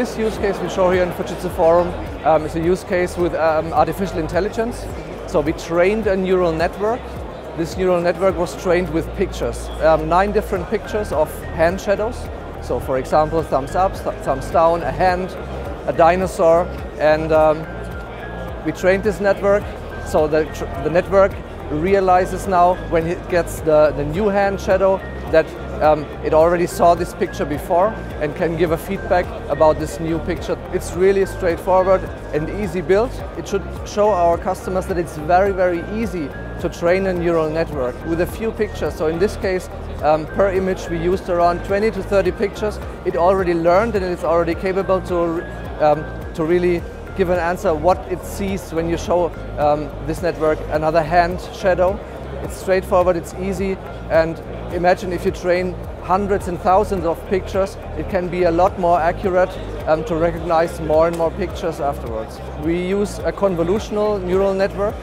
This use case we show here in Fujitsu Forum is a use case with artificial intelligence. So we trained a neural network. This neural network was trained with pictures, 9 different pictures of hand shadows. So for example, thumbs up, thumbs down, a hand, a dinosaur, and we trained this network so that the network realizes now when it gets the new hand shadow that it already saw this picture before and can give a feedback about this new picture. It's really straightforward and easy built. It should show our customers that it's very, very easy to train a neural network with a few pictures. So in this case, per image we used around 20 to 30 pictures. It already learned and it's already capable to really give an answer what it sees when you show this network another hand shadow. It's straightforward, it's easy, and imagine if you train hundreds and thousands of pictures, it can be a lot more accurate to recognize more and more pictures afterwards. We use a convolutional neural network,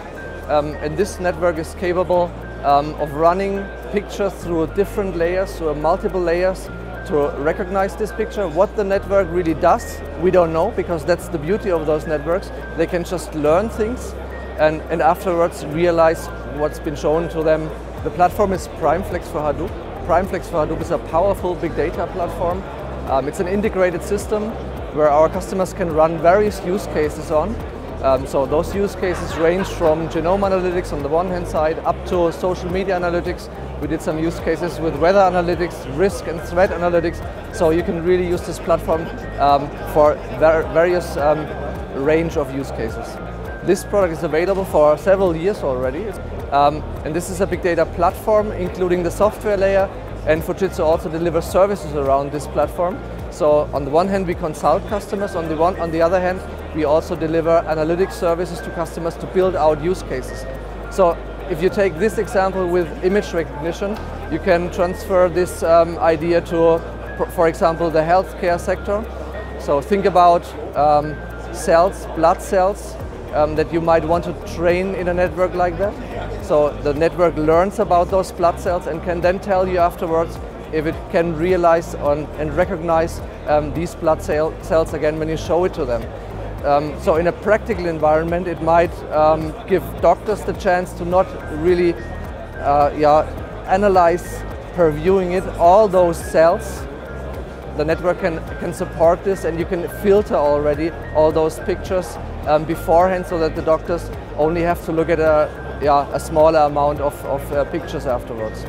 and this network is capable of running pictures through different layers, through multiple layers, to recognize this picture. What the network really does, we don't know, because that's the beauty of those networks. They can just learn things and afterwards realize what's been shown to them. The platform is PrimeFlex for Hadoop. PrimeFlex for Hadoop is a powerful big data platform. It's an integrated system where our customers can run various use cases on. So those use cases range from genome analytics on the one hand side up to social media analytics. We did some use cases with weather analytics, risk and threat analytics. So you can really use this platform for various range of use cases. This product is available for several years already, and this is a big data platform including the software layer, and Fujitsu also delivers services around this platform. So on the one hand we consult customers, on the other hand we also deliver analytic services to customers to build out use cases. So if you take this example with image recognition, you can transfer this idea to, for example, the healthcare sector. So think about cells, blood cells, that you might want to train in a network like that. So the network learns about those blood cells and can then tell you afterwards if it can realize and recognize these blood cells again when you show it to them. So in a practical environment it might give doctors the chance to not really analyze per viewing it all those cells. The network can support this, and you can filter already all those pictures beforehand so that the doctors only have to look at a smaller amount of pictures afterwards.